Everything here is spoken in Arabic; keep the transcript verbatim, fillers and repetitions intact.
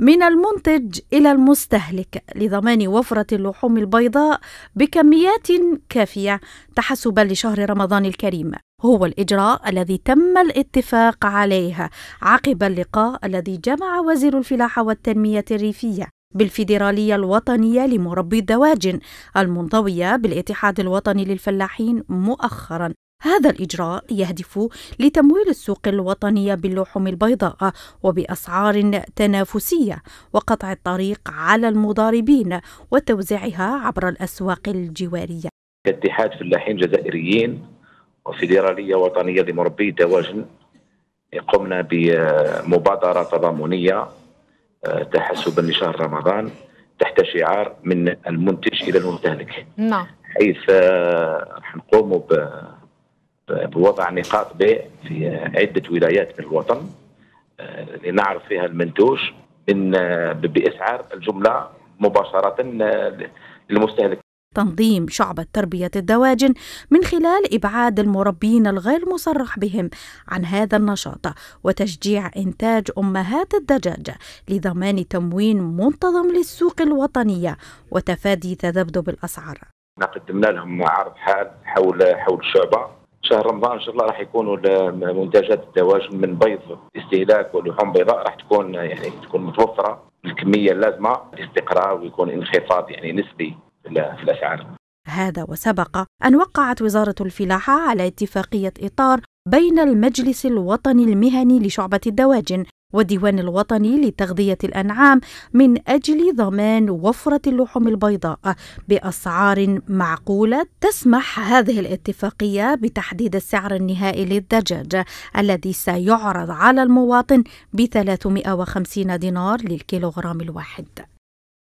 من المنتج إلى المستهلك لضمان وفرة اللحوم البيضاء بكميات كافية تحسبا لشهر رمضان الكريم، هو الإجراء الذي تم الاتفاق عليه عقب اللقاء الذي جمع وزير الفلاحة والتنمية الريفية بالفيدرالية الوطنية لمربي الدواجن المنضوية بالاتحاد الوطني للفلاحين مؤخراً. هذا الإجراء يهدف لتمويل السوق الوطنية باللحوم البيضاء وبأسعار تنافسية وقطع الطريق على المضاربين وتوزيعها عبر الأسواق الجوارية. كاتحاد فلاحين جزائريين وفيدرالية وطنية لمربي الدواجن قمنا بمبادرة تضامنية تحسبا لشهر رمضان تحت شعار من المنتج إلى المستهلك. نعم. حيث حنقوم ب بوضع نقاط بيع في عدة ولايات من الوطن لنعرف فيها المنتوج من بأسعار الجملة مباشرة للمستهلك. تنظيم شعبة تربية الدواجن من خلال إبعاد المربين الغير مصرح بهم عن هذا النشاط وتشجيع إنتاج أمهات الدجاج لضمان تموين منتظم للسوق الوطنية وتفادي تذبذب الأسعار. قدمنا لهم عرض حال حول حول شعبة. شهر رمضان ان شاء الله راح يكونوا منتجات الدواجن من بيض استهلاك ولحوم بيضاء راح تكون يعني تكون متوفره بالكميه اللازمه لاستقرار ويكون انخفاض يعني نسبي في الاسعار. هذا وسبق ان وقعت وزاره الفلاحه على اتفاقيه اطار بين المجلس الوطني المهني لشعبه الدواجن والديوان الوطني لتغذية الأنعام من أجل ضمان وفرة اللحوم البيضاء بأسعار معقولة. تسمح هذه الاتفاقية بتحديد السعر النهائي للدجاج الذي سيعرض على المواطن ب ثلاثمائة وخمسين دينار للكيلوغرام الواحد.